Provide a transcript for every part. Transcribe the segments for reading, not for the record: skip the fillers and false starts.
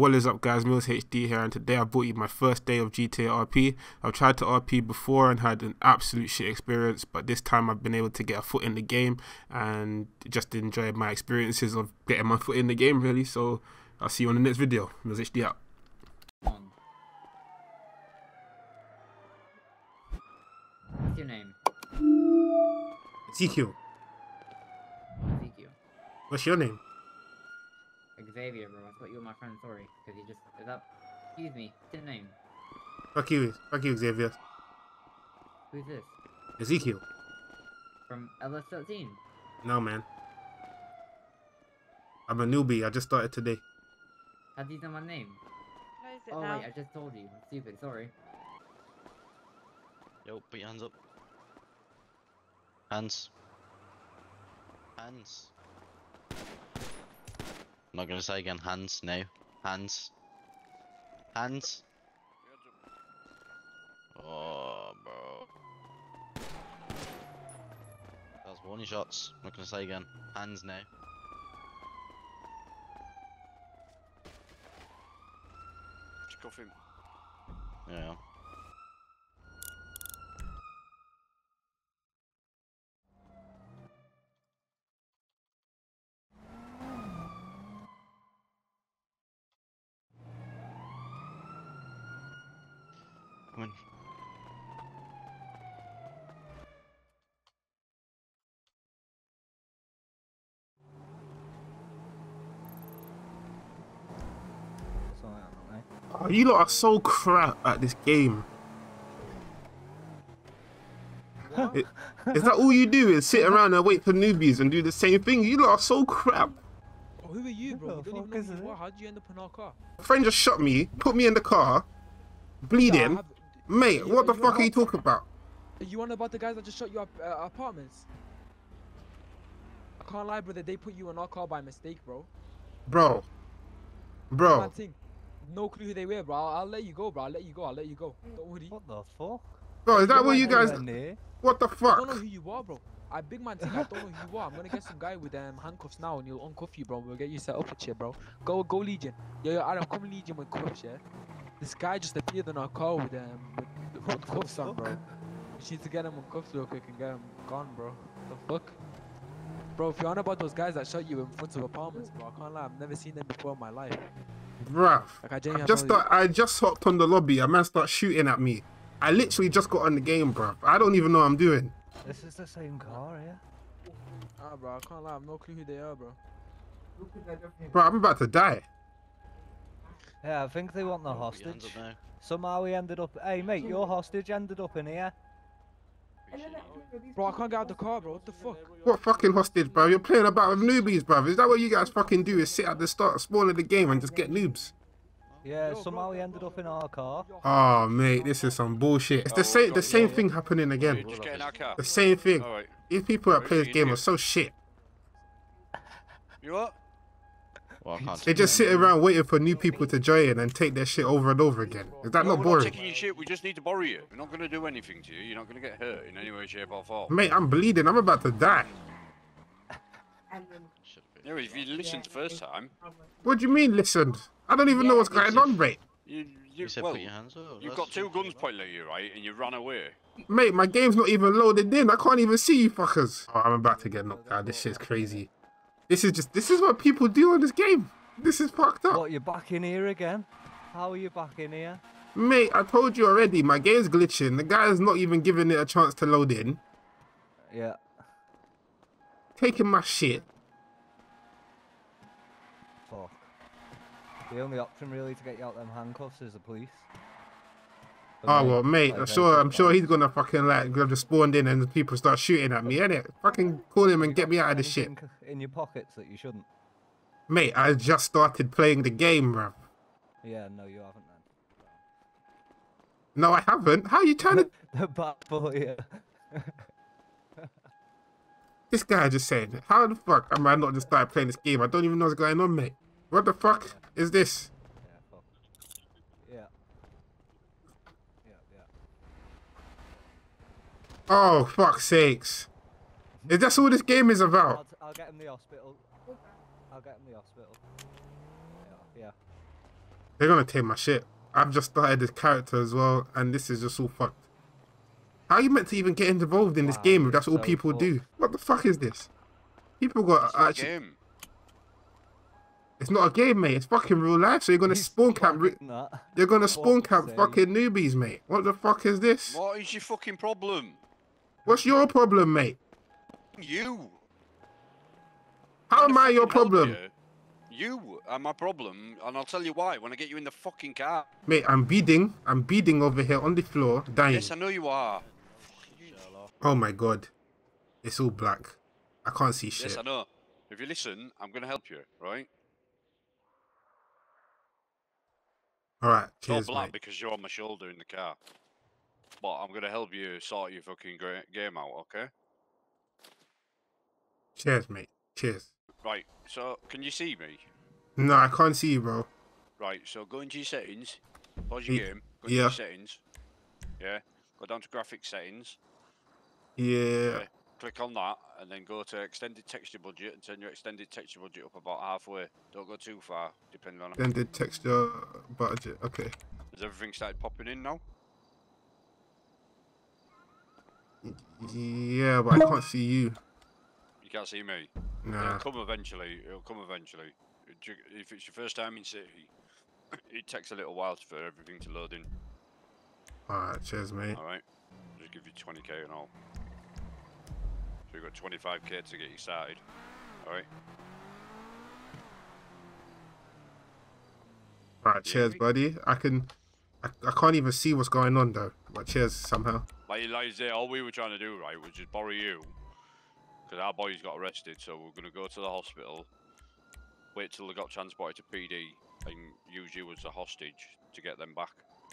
What is up, guys? MillsHD here, and today I brought you my first day of GTA RP. I've tried to RP before and had an absolute shit experience, but this time I've been able to get a foot in the game and just enjoy my experiences of getting my foot in the game, really. So I'll see you on the next video. MillsHD out. What's your name? CQ. CQ. What's your name? Xavier, bro. I thought you were my friend, sorry. Because he just fucked it up. Excuse me, what's your name? Fuck you, Xavier. Who's this? Ezekiel. From LS13? No, man. I'm a newbie, I just started today. How do you know my name? Oh, now? Wait, I just told you. I'm stupid, sorry. Yo, put your hands up. Hands. Hands. I'm not gonna say again, hands, no. Hands. Hands. Oh, bro. That was warning shots. I'm not gonna say again. Hands, no. Check off him. Yeah. Oh, you lot are so crap at this game. Is that all you do? Is sit around and wait for newbies and do the same thing? You lot are so crap. Oh, who are you, bro? You don't even know who. How did you end up in our car? A friend just shot me, put me in the car, bleeding. Mate, what the fuck are you talking about? Are you on about the guys that just shot your apartments? I can't lie, brother. They put you in our car by mistake, bro. Bro. No clue who they were, bro. I'll let you go, bro. I'll let you go. Don't worry. What the fuck? Bro, is that what you guys... What the fuck? I don't know who you are, bro. I big man think I don't know who you are. I'm gonna get some guy with handcuffs now and he'll uncuff you, bro. We'll get you set up with you, bro. Go Legion. Yo, Adam, come Legion with cuffs, yeah? This guy just appeared in our car with cuffs on, bro. We need to get him on cuffs real quick and get him gone, bro. What the fuck? Bro, if you're on about those guys that shot you in front of apartments, bro, I can't lie. I've never seen them before in my life. Bruh, like I just hopped on the lobby, a man started shooting at me. I literally just got on the game, bruh. I don't even know what I'm doing. This is the same car, yeah? Ah, bruh, I can't lie, I have no clue who they are, bro. Bruh, I'm about to die. Yeah, I think they want the hostage. Somehow we ended up... Hey, mate, your hostage ended up in here. Bro, I can't get out of the car, bro. What the fuck? What fucking hostage, bro? You're playing about with newbies, bro. Is that what you guys fucking do? Is sit at the start, spawn of the game, and just get noobs? Yeah, somehow he ended up in our car. Oh, mate, this is some bullshit. It's the same thing happening again. The same thing. These people that play this game are so shit. You what? They just sit around waiting for new people to join and take their shit over and over again. Is that not boring? We're not taking your shit, we just need to borrow you. We're not going to do anything to you, you're not going to get hurt in any way, shape or form. Mate, I'm bleeding, I'm about to die. No, if you listened the first time. What do you mean listened? I don't even know what's going on, mate. You've got two guns pointed at you, right, and you ran away. Mate, my game's not even loaded in, I can't even see you fuckers. Oh, I'm about to get knocked out, this shit's crazy. This is what people do on this game. This is fucked up. What, you're back in here again? How are you back in here? Mate, I told you already, my game's glitching. The guy's not even giving it a chance to load in. Yeah. Taking my shit. Fuck. The only option really to get you out them handcuffs is the police. Oh, well, mate, I'm sure he's gonna fucking just spawned in and people start shooting at me, innit? Fucking call him and get me out of this shit. In your pockets that you shouldn't. Mate, I just started playing the game, bruv. Yeah, no, you haven't, then. No, I haven't. How are you trying to? The back boy. Yeah. This guy just said, "How the fuck am I not just started playing this game? I don't even know what's going on, mate. What the fuck is this?" Oh, fuck's sakes. Is that all this game is about? I'll get him the hospital. Yeah. They're gonna take my shit. I've just started this character as well, and this is just all fucked. How are you meant to even get involved in this game if that's all people do? What the fuck is this? People got actually. It's not a game, mate. It's fucking real life. So you're gonna spawn camp. You're gonna spawn camp fucking newbies, mate. What the fuck is this? What is your fucking problem? What's your problem, mate? You. How am I your problem? You are my problem, and I'll tell you why when I get you in the fucking car. Mate, I'm bleeding over here on the floor, dying. Yes, I know you are. Oh my god, it's all black. I can't see shit. Yes, I know. If you listen, I'm gonna help you, right? All right. It's all black because you're on my shoulder in the car, but I'm gonna help you sort your fucking game out, okay? Cheers, mate. Cheers. Right. So, can you see me? No, I can't see you, bro. Right, so go into your settings, pause your game, go into your settings, go down to graphics settings, click on that, and then go to extended texture budget, and turn your extended texture budget up about halfway. Don't go too far, depending on... Extended texture budget, okay. Has everything started popping in now? Yeah, but I can't see you. You can't see me? Nah. It'll come eventually, it'll come eventually. If it's your first time in City, it takes a little while for everything to load in. Alright, cheers mate. Alright, just give you 20k and all. So you've got 25k to get you started. Alright. Alright, cheers buddy. I can't even see what's going on though, but cheers somehow. Like you say, all we were trying to do right was just borrow you. Because our boys got arrested, so we're going to go to the hospital, wait till they got transported to PD, and use you as a hostage to get them back.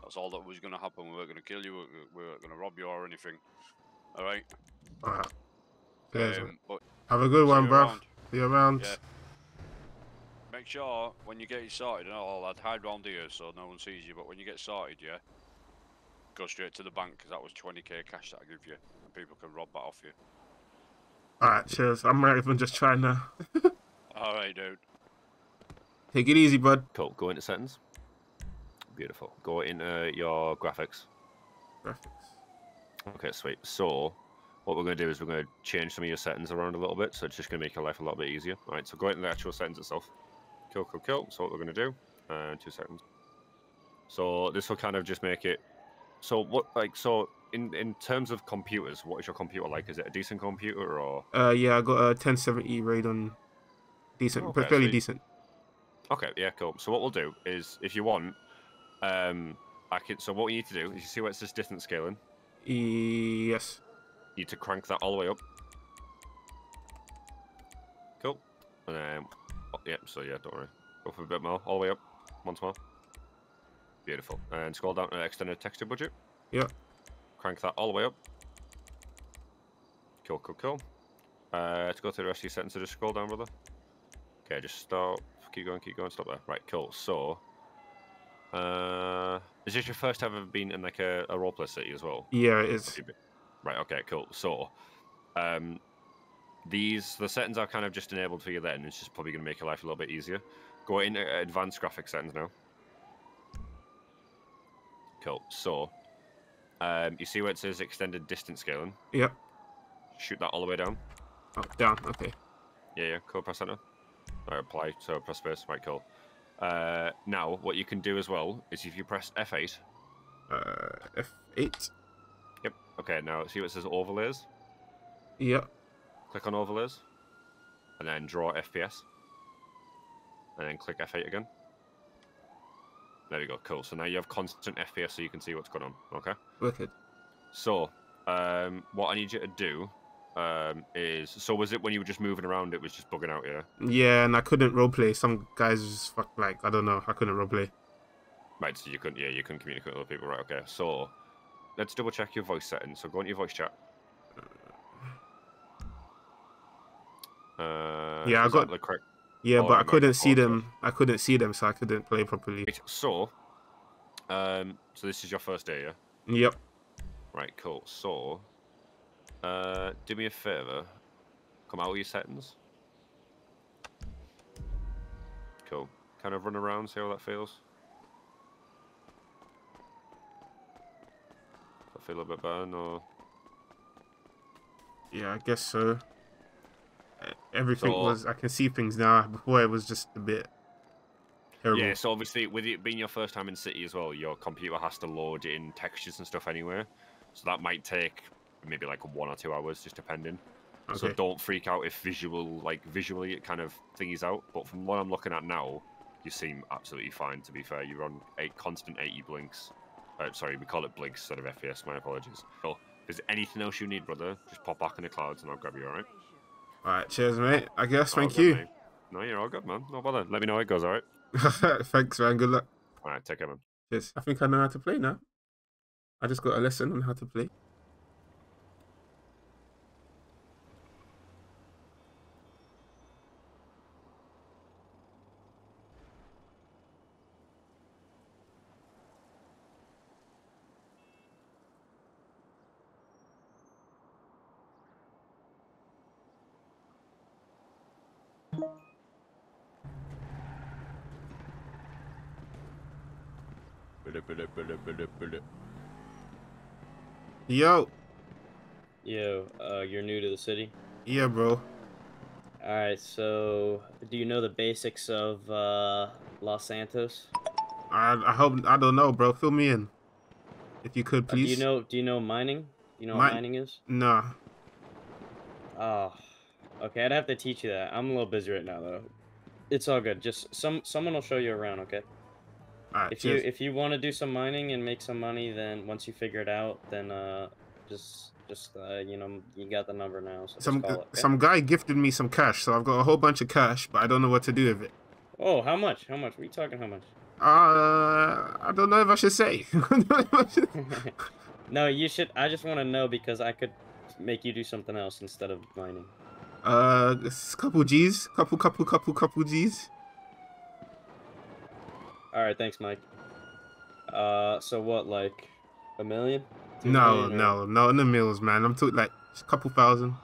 That's all that was going to happen. We weren't going to kill you, we weren't going to rob you or anything. Alright? Alright. Have a good one, bruv. See you around. Yeah. Make sure, when you get it sorted and all, I'd hide round here so no one sees you, but when you get sorted, yeah, go straight to the bank, because that was 20k cash that I give you, and people can rob that off you. Alright, cheers. I'm not even just trying to... Alright, dude. Take it easy, bud. Cool. Go into settings. Beautiful. Go into your graphics. Graphics. Okay, sweet. So, what we're going to do is we're going to change some of your settings around a little bit, so it's just going to make your life a little bit easier. Alright, so go into the actual settings itself. Cool, cool, cool. So what we're going to do... 2 seconds. So, this will kind of just make it... So, what, like, so... In terms of computers, what is your computer like? Is it a decent computer or? Yeah, I got a 1070 Radeon, decent, okay, fairly decent. Okay, yeah, cool. So what we'll do is, if you want, I can. So what we need to do is, you see where it says distance scaling? Yes. You need to crank that all the way up. Cool. And then, yeah. So yeah, don't worry. Go for a bit more, all the way up, once more. Beautiful. And scroll down to extended texture budget. Yeah. Crank that all the way up. Cool, cool, cool. To go through the rest of your settings, so just scroll down, brother. Okay, just stop. Keep going, stop there. Right, cool. So, is this your first time ever been in like a roleplay city as well? Yeah, it is. Right, okay, cool. So, the settings are kind of just enabled for you then. It's just probably going to make your life a little bit easier. Go into advanced graphics settings now. Cool, so... you see where it says extended distance scaling? Yep. Shoot that all the way down. Oh, down, okay. Yeah, yeah, cool, press enter. Alright, apply, so press space, right, cool. Now, what you can do as well is if you press F8. F8? Yep, okay, now see where it says overlays? Yep. Click on overlays. And then draw FPS. And then click F8 again. There we go, cool. So now you have constant FPS so you can see what's going on, okay? Wicked. So, what I need you to do is... So was it when you were just moving around, it was just bugging out, yeah? Yeah, and I couldn't roleplay. Some guys just, like, I don't know, I couldn't roleplay. Right, so you couldn't, yeah, you couldn't communicate with other people, right, okay. So, let's double check your voice settings. So go into your voice chat. Yeah, I got... Yeah, but I couldn't see them. I couldn't see them, so I couldn't play properly. So, so this is your first day, yeah? Yep. Right, cool. So, do me a favor. Come out of your settings. Cool. Kind of run around, see how that feels. a little bit better, no? Yeah, I guess so. Everything was, I can see things now. Before it was just a bit terrible. Yeah, so obviously with it being your first time in City as well, your computer has to load in textures and stuff anyway. So that might take maybe like 1 or 2 hours, just depending. Okay. So don't freak out if visually it kind of thingies out. But from what I'm looking at now, you seem absolutely fine, to be fair. You're on a constant 80 blinks. Sorry, we call it blinks instead of FPS, my apologies. So, if there's anything else you need, brother, just pop back in the clouds and I'll grab you, alright? Alright, cheers, mate. I guess, thank you. Mate. No, you're all good, man. No bother. Let me know how it goes, alright? Thanks, man. Good luck. Alright, take care, man. Cheers. I think I know how to play now. I just got a lesson on how to play. Yo. Yo, you're new to the city? Yeah, bro. Alright, so do you know the basics of Los Santos? I hope I don't know, bro. Fill me in. If you could, please. Do you know mining? You know what mining is? Nah. Oh. Okay, I'd have to teach you that. I'm a little busy right now though. It's all good. Just someone will show you around, okay? Right, if you want to do some mining and make some money, then once you figure it out, then just you know, you got the number now. So some guy gifted me some cash, so I've got a whole bunch of cash, but I don't know what to do with it. Oh, how much? How much? What are you talking? How much? I don't know if I should say. No, you should. I just want to know because I could make you do something else instead of mining. This couple G's, couple G's. All right, thanks, Mike. So what, like $1 million? No, no mills, man. I'm talking like a couple thousand.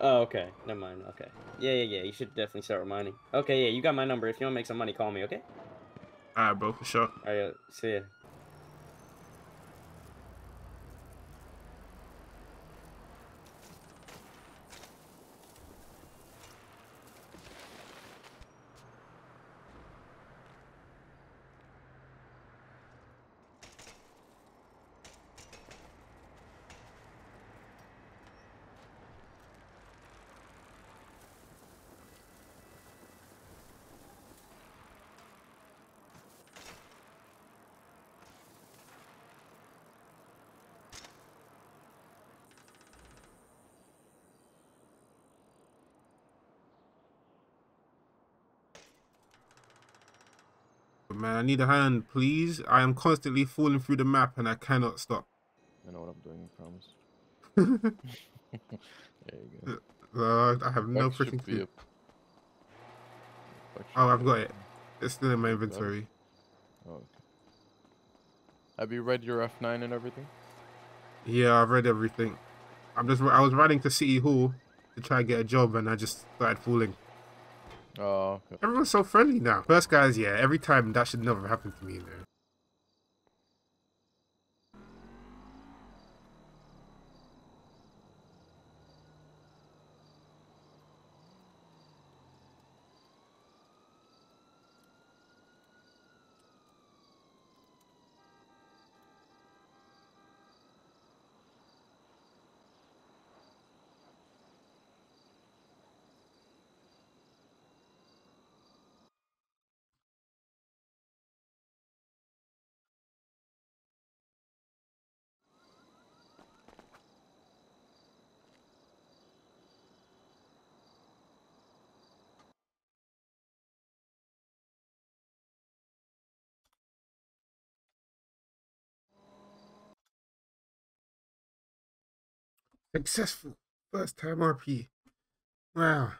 Oh, okay. Never mind. Okay. Yeah. You should definitely start reminding. Okay, yeah. You got my number. If you want to make some money, call me. Okay. All right, bro. For sure. All right. See ya. Man, I need a hand, please. I am constantly falling through the map and I cannot stop. I know what I'm doing, I promise. There you go. I have no freaking clue. Oh, I've got it. It's still in my inventory. Oh, okay. Have you read your F9 and everything? Yeah, I've read everything. I was riding to City Hall to try and get a job and I just started falling. Oh, okay. Everyone's so friendly now. First guys, yeah, every time that should never happen to me, man. Successful first time RP. Wow.